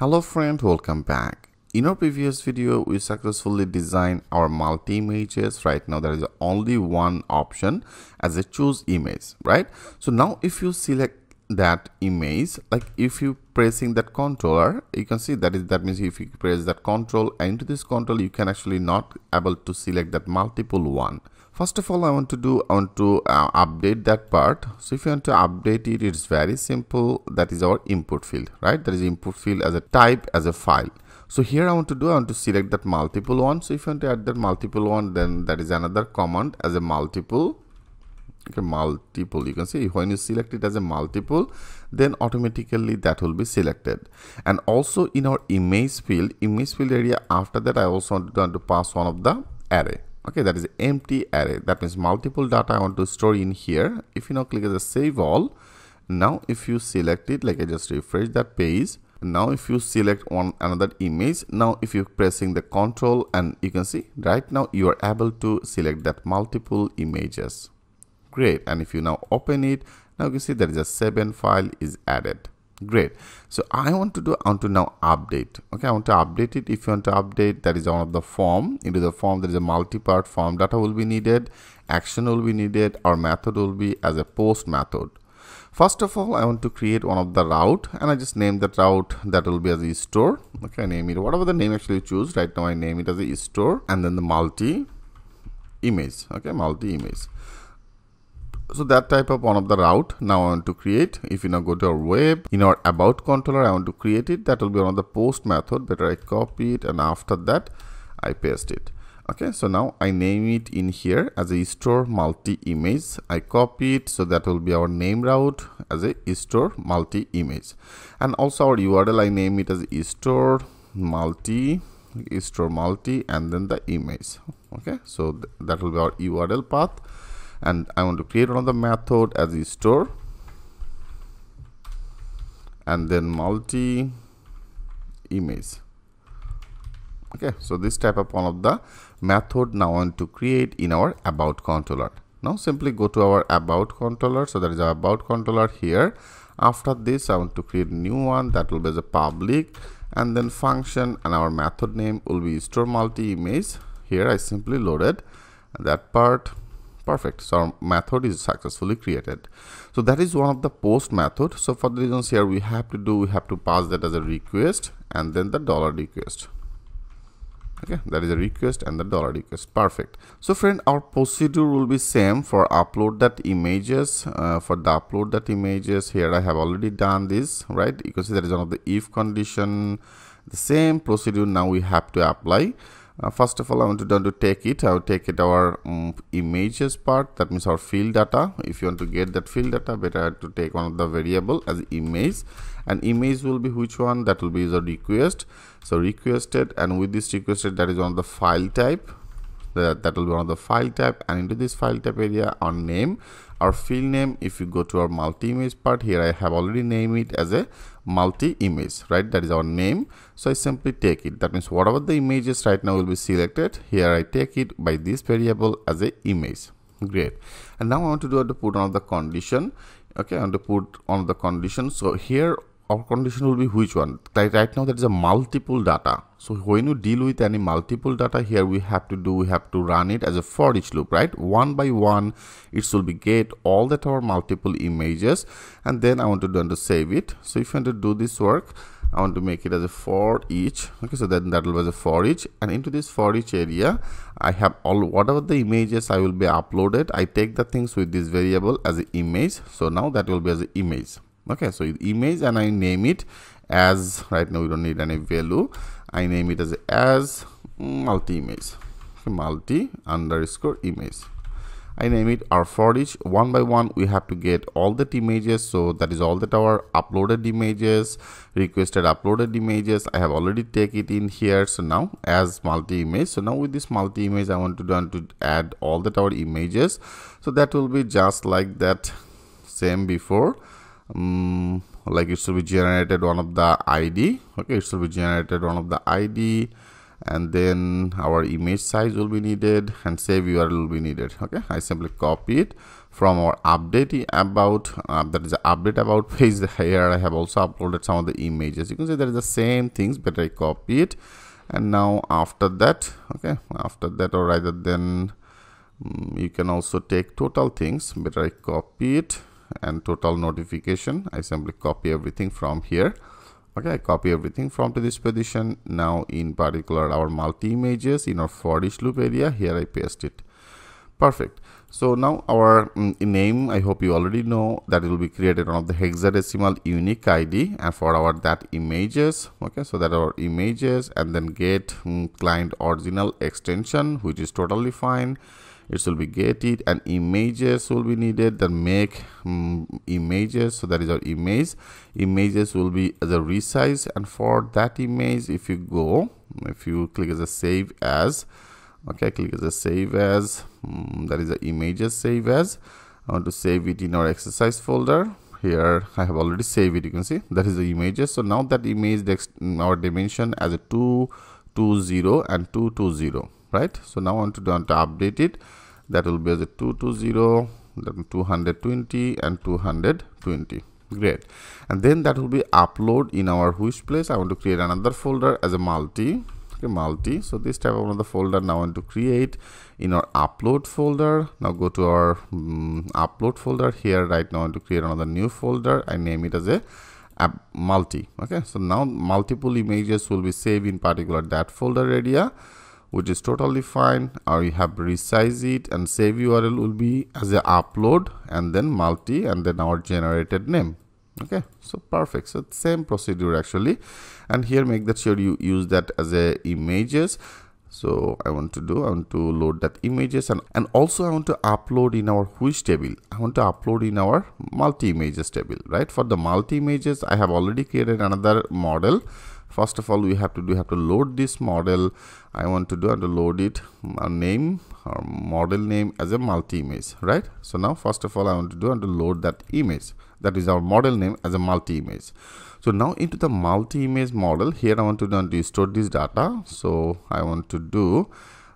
Hello friend, welcome back. In our previous video, we successfully designed our multi images. Right now there is only one option as a choose image, right? So now if you select that image, like if you pressing that controller, you can see that means if you press that control into this control, you can actually not able to select that multiple one. First of all, I want to update that part. So if you want to update it, it's very simple. That is our input field, right? There is input field as a type, as a file. So here I want to select that multiple one. So if you want to add that multiple one, then that is another command as a multiple. Okay, multiple, you can see when you select it as a multiple, then automatically that will be selected. And also in our image field area, after that I also want to pass one of the array. Okay, that is empty array. That means multiple data I want to store in here. If you now click as a save all, now if you select it, like I just refresh that page. Now if you select one another image, now if you're pressing the control, and you can see right now you are able to select that multiple images. Great. And if you now open it, now you can see there is a 7 file is added. Great. So I want to now update. Okay, I want to update it. If you want to update, that is one of the form. Into the form, there is a multi-part form. Data will be needed, action will be needed, our method will be as a post method. First of all, I want to create one of the route, and I just name that route, that will be as a store. Okay, I name it whatever the name actually you choose. Right now I name it as a store, and then the multi image. Okay, multi image. So that type of one of the route now I want to create. If you now go to our web, in our about controller, I want to create it. That will be on the post method. Better I copy it, and after that I paste it. Okay, so now I name it in here as a store multi image. I copy it, so that will be our name route as a store multi image. And also our URL, I name it as store multi, and then the image. Okay, so that will be our URL path. And I want to create another method as a store, and then multi image. Okay, so this type of one of the method now I want to create in our about controller. Now simply go to our about controller. So there is our about controller here. After this, I want to create a new one, that will be the public, and then function, and our method name will be store multi image. Here I simply loaded that part. Perfect. So our method is successfully created. So that is one of the post method. So for the reasons here, we have to pass that as a request, and then the dollar request. Okay, that is a request and the dollar request. Perfect. So friend, our procedure will be same for upload that images. Here I have already done this, right? You can see that is one of the if condition. The same procedure now we have to apply. First of all, I will take our images part, that means our field data. If you want to get that field data, better to take one of the variable as image, and image will be which one? That will be the request. So requested, and with this requested, that is one of the file type. That will be one of the file type, and into this file type area, our name, our field name. If you go to our multi image part, here I have already named it as a multi image, right? That is our name. So I simply take it. That means whatever the images right now will be selected, here I take it by this variable as a image. Great. And now I want to put on the condition. Okay, I want to put on the condition. So here our condition will be which one? Right now that is a multiple data. So when you deal with any multiple data, here we have to run it as a for each loop, right? One by one, it will be get all that our multiple images, and then I want to save it. So if you want to do this work, I want to make it as a for each. Okay, so then that will be as a for each, and into this for each area, I have all whatever the images I will be uploaded. I take the things with this variable as an image. So now that will be as an image. Okay, so image, and I name it as, right now we don't need any value. I name it as multi image, multi underscore image. I name it our for each. One by one, we have to get all the images. So that is all that our uploaded images, requested uploaded images. I have already taken it in here. So now as multi image. So now with this multi image, I want to add all that our images. So that will be just like that same before. Like it should be generated one of the ID. Okay, it should be generated one of the ID, and then our image size will be needed, and save URL will be needed. Okay, I simply copy it. from our update about that is the update about page. Here I have also uploaded some of the images. You can see there is the same things, but I copy it, and now after that, okay, after that, or rather than you can also take total things, but I copy it, and total notification, I simply copy everything from here. Okay, I copy everything from to this position. Now in particular our multi images in our for each loop area, here I paste it. Perfect. So now our name, I hope you already know that it will be created on the hexadecimal unique ID, and for our that images, okay, so that our images, and then get client original extension, which is totally fine. It will be get it, and images will be needed, then make images, so that is our image. Images will be the resize, and for that image, if you go, if you click as a save as, okay, click as a save as, that is the images save as. I want to save it in our exercise folder. Here I have already saved it, you can see that is the images. So now that image, our dimension as a 220 and 220. Right, so now I want to update it. That will be the 220, then 220 and 220. Great, and then that will be upload in our which place. I want to create another folder as a multi. Okay, multi. So this type of another folder now I want to create in our upload folder. Now go to our upload folder here. Right now I want to create another new folder. I name it as a multi. Okay, so now multiple images will be saved in particular that folder area, which is totally fine. Or you have resize it, and save URL will be as a upload, and then multi, and then our generated name. Okay, so perfect. So same procedure actually, and here make that sure you use that as a images. So I want to load that images, and also I want to upload in our which table. I want to upload in our multi images table, right? For the multi images, I have already created another model. First of all, we have to load this model. I want to do and to load it name or model name as a multi image, right? So now first of all, I want to do and to load that image, that is our model name as a multi image. So now into the multi image model, here I want to do and to store this data. So I want to do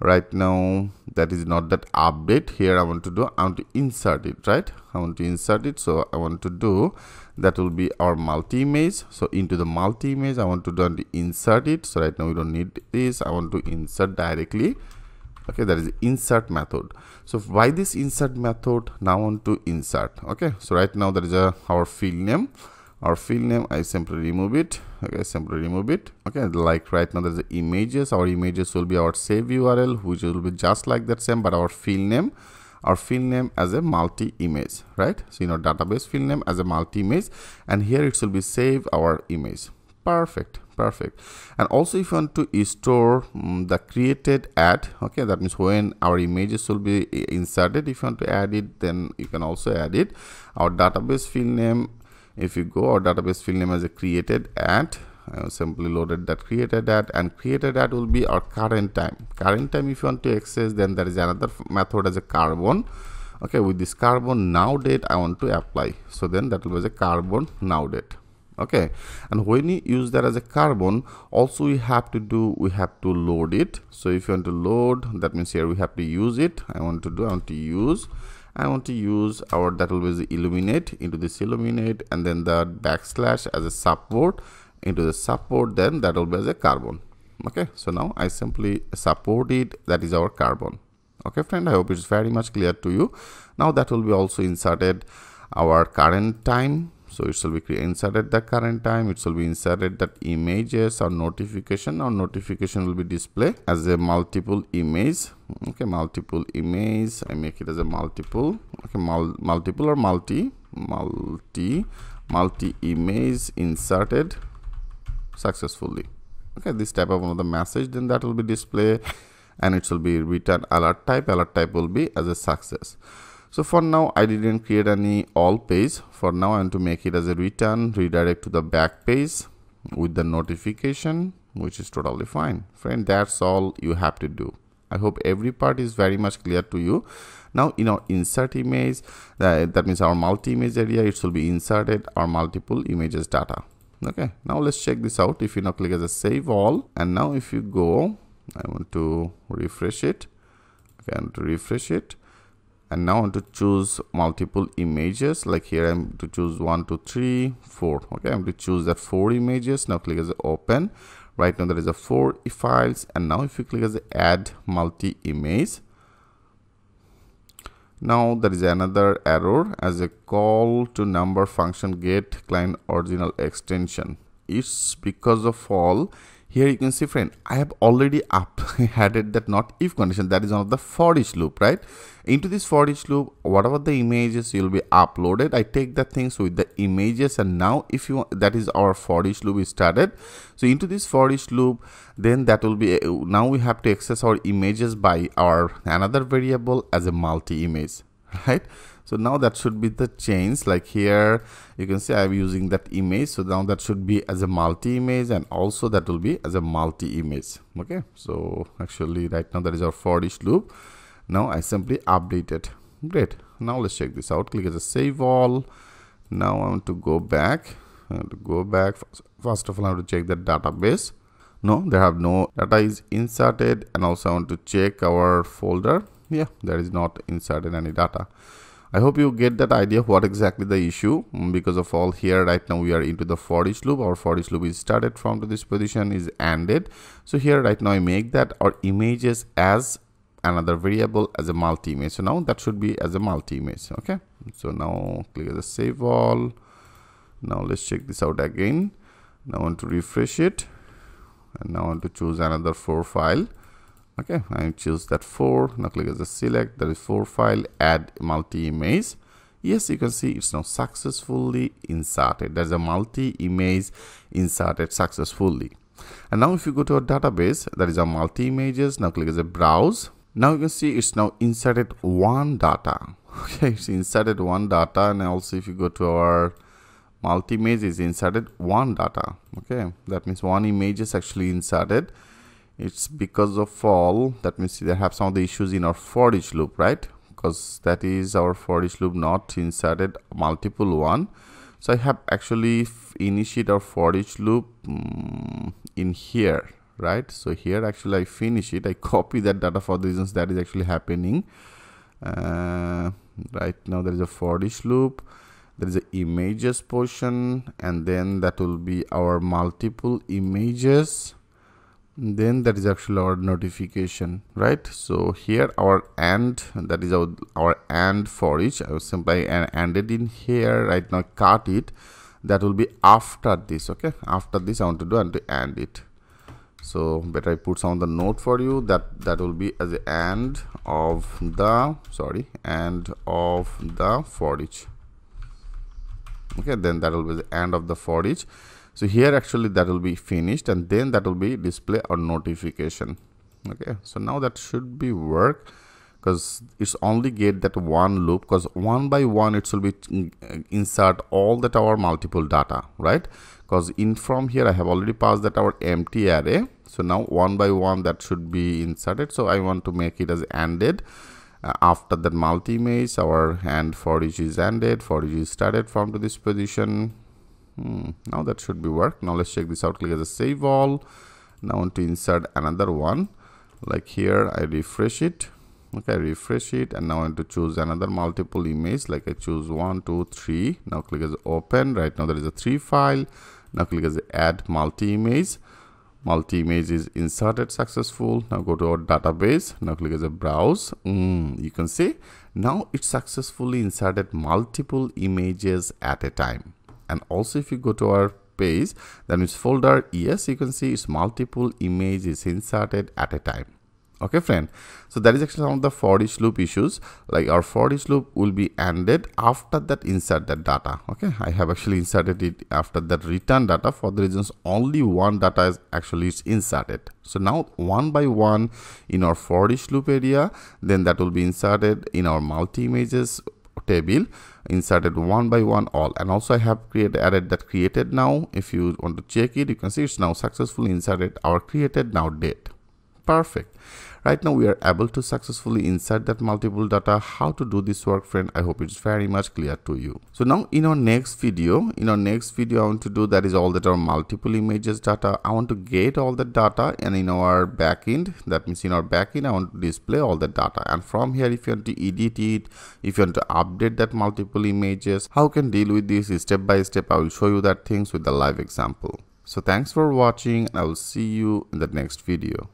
right now, that is not that update. Here I want to insert it, right? I want to insert it. So I want to do that will be our multi image. So into the multi image, I want to do and insert it. So right now we don't need this. I want to insert directly. Okay, that is insert method. So by this insert method, now I want to insert. Okay, so right now there is our field name. Our field name, I simply remove it. Okay, simply remove it. Okay, like right now there's the images. Our images will be our save URL, which will be just like that same, but our field name as a multi image, right? So in our database field name as a multi image, and here it will be save our image. Perfect, perfect. And also if you want to store the created at, okay, that means when our images will be inserted, if you want to add it, then you can also add it. Our database field name, if you go, our database field name as a created at, I simply loaded that created at, and created at will be our current time. Current time, if you want to access, then there is another method as a carbon. Okay, with this carbon now date, I want to apply. So then that will be as a carbon now date. Okay, and when you use that as a carbon, also we have to load it. So if you want to load, that means here we have to use it. I want to use our, that will be the illuminate, into this illuminate, and then the backslash as a support, into the support, then that will be as a carbon. Okay, so now I simply support it, that is our carbon. Okay friend, I hope it's very much clear to you. Now that will be also inserted our current time. So it will be inserted the current time, it will be inserted that images or notification. Our notification will be displayed as a multiple image. Okay, multiple image, I make it as a multiple. Okay, multiple or multi image inserted successfully. Okay, this type of another message, then that will be displayed, and it will be return alert type. Alert type will be as a success. So for now, I didn't create any all page. For now, I want to make it as a return, redirect to the back page with the notification, which is totally fine. Friend, that's all you have to do. I hope every part is very much clear to you. Now in our insert image, that means our multi-image area, it will be inserted our multiple images data. Okay, now let's check this out. If you now click as a save all, and now if you go, I want to refresh it. Okay, I want to refresh it. and now I want to choose multiple images. Like here I'm to choose 1 2 3 4. Okay, I'm to choose that 4 images. Now click as open. Right now there is a 4 files, and now if you click as add multi-image, now there is another error as a call to number function get client original extension. It's because of all. Here you can see, friend, I have already added that not if condition, that is one of the for each loop, right? Into this for each loop, whatever the images will be uploaded, I take the things with the images, and now if you want, that is our for each loop is started. So into this for each loop, then that will be now we have to access our images by our another variable as a multi-image, right? So now that should be the change. Like here you can see I'm using that image, so now that should be as a multi-image, and also that will be as a multi-image. Okay, so actually right now that is our for each loop. Now I simply update it. Great. Now let's check this out. Click as a save all. Now I want to go back. I want to go back. First of all, I want to check the database. No, there have no data is inserted, and also I want to check our folder. Yeah, there is not inserted any data. I hope you get that idea what exactly the issue, because of all here right now we are into the for each loop. Our for each loop is started from to this position is ended. So here right now I make that our images as another variable as a multi image. So now that should be as a multi image. Okay, so now click the save all. Now let's check this out again. Now I want to refresh it, and now I want to choose another 4 file. Okay, I choose that 4. Now click as a select. There is 4 file. Add multi-image. Yes, you can see it's now successfully inserted. There's a multi-image inserted successfully. And now if you go to our database, there is a multi-images. Now click as a browse. Now you can see it's now inserted 1 data. Okay, it's inserted 1 data. And also if you go to our multi-image, it's inserted 1 data. Okay, that means 1 image is actually inserted. It's because of all, that means they have some of the issues in our for each loop, right? Because that is our for each loop not inserted multiple one. So I have actually initiated our for each loop in here, right? So here actually I finish it. I copy that data for the reasons that is actually happening. Right now there is a for each loop. There is an images portion, and then that will be our multiple images. Then that is actually our notification, right? So here our and, that is our and for each. I will simply and it in here right now, cut it. That will be after this. Okay, after this I want to do and to and it. So better I put some of the note for you that will be as the and of the for each. Okay, then that will be the end of the for each. So here actually that will be finished, and then that will be display or notification. Okay, so now that should be work, because it's only get that 1 loop, because 1 by 1 it will be insert all that our multiple data, right? Because in from here I have already passed that our empty array. So now 1 by 1 that should be inserted. So I want to make it as ended. After that multi image, our and for each is ended, for each is started from to this position. Now that should be work. Now let's check this out. Click as a save all. Now I want to insert another one. Like here I refresh it. Okay, I refresh it, and now I want to choose another multiple image. Like I choose 1 2 3. Now click as open. Right now there is a 3 file. Now click as add multi-image. Multi-image is inserted successful. Now go to our database. Now click as a browse. You can see now it successfully inserted multiple images at a time. And also if you go to our page, that means folder, yes, you can see it's multiple images inserted at a time. Okay, friend, so that is actually some of the for each loop issues. Like our for each loop will be ended after that insert that data. Okay, I have actually inserted it after that return data for the reasons only 1 data is actually inserted. So now 1 by 1 in our for each loop area, then that will be inserted in our multi images table, inserted 1 by 1 all. And also I have added that created now. If you want to check it, you can see it's now successfully inserted our created now date. Perfect. Right now we are able to successfully insert that multiple data. How to do this work, friend, I hope it's very much clear to you. So now in our next video I want to do that is all that are multiple images data. I want to get all the data, and in our backend, that means in our backend I want to display all the data, and from here if you want to edit it, if you want to update that multiple images, how can deal with this step by step, I will show you that things with the live example. So thanks for watching, and I will see you in the next video.